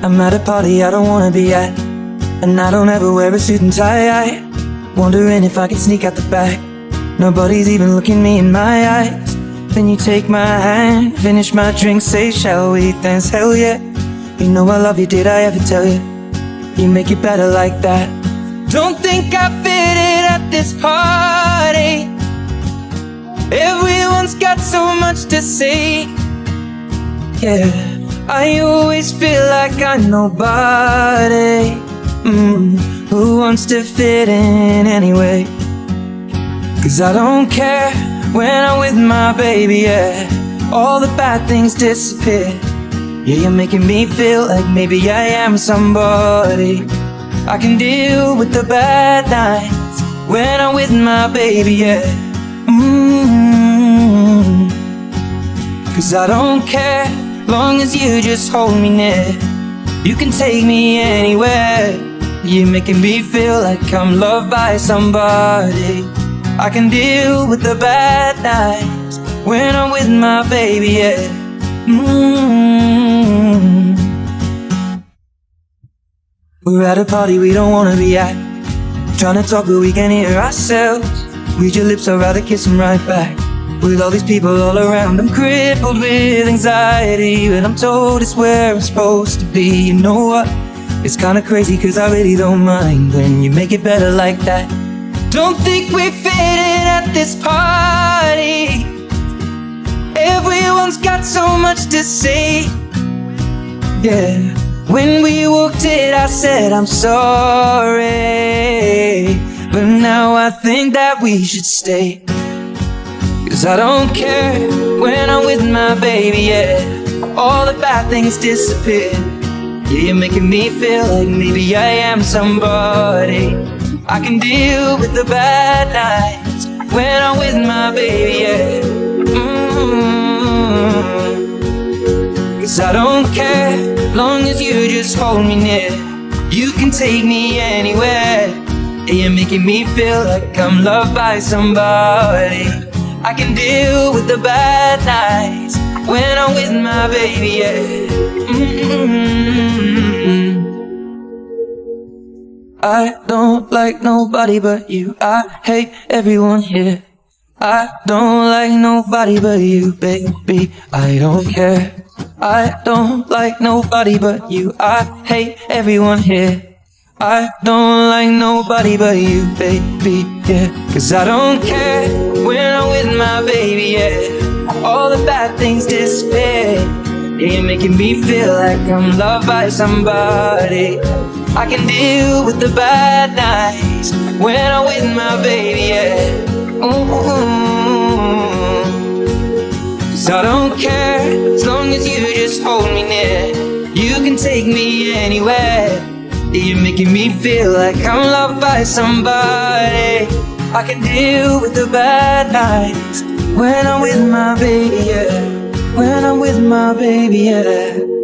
I'm at a party I don't wanna be at, and I don't ever wear a suit and tie. Wondering if I could sneak out the back, nobody's even looking me in my eyes. Then you take my hand, finish my drink, say shall we dance, hell yeah. You know I love you, did I ever tell you? You make it better like that. Don't think I fit in at this party, everyone's got so much to say. Yeah, I always feel like I'm nobody. Who wants to fit in anyway? Cause I don't care when I'm with my baby, yeah. All the bad things disappear. Yeah, you're making me feel like maybe I am somebody. I can deal with the bad nights when I'm with my baby, yeah. Cause I don't care, long as you just hold me near. You can take me anywhere. You're making me feel like I'm loved by somebody. I can deal with the bad nights when I'm with my baby, yeah. We're at a party we don't wanna be at, trying to talk but we can hear ourselves. Read your lips, I'd rather kiss them right back. With all these people all around, I'm crippled with anxiety, but I'm told it's where I'm supposed to be. You know what? It's kinda crazy cause I really don't mind when you make it better like that. Don't think we fit in at this party, everyone's got so much to say. Yeah, when we walked in I said I'm sorry, but now I think that we should stay. Cause I don't care when I'm with my baby, yeah. All the bad things disappear. Yeah, you're making me feel like maybe I am somebody. I can deal with the bad nights when I'm with my baby, yeah. Cause I don't care, long as you just hold me near. You can take me anywhere. Yeah, you're making me feel like I'm loved by somebody. I can deal with the bad nights when I'm with my baby, yeah. I don't like nobody but you. I hate everyone here. I don't like nobody but you, baby. I don't care. I don't like nobody but you. I hate everyone here. I don't like nobody but you, baby, yeah. Cause I don't care when I'm with my baby, yeah. All the bad things disappear. Yeah, you're making me feel like I'm loved by somebody. I can deal with the bad nights when I'm with my baby, yeah. Cause I don't care, as long as you just hold me near. You can take me anywhere. You're making me feel like I'm loved by somebody. I can deal with the bad nights when I'm with my baby, yeah. When I'm with my baby, yeah.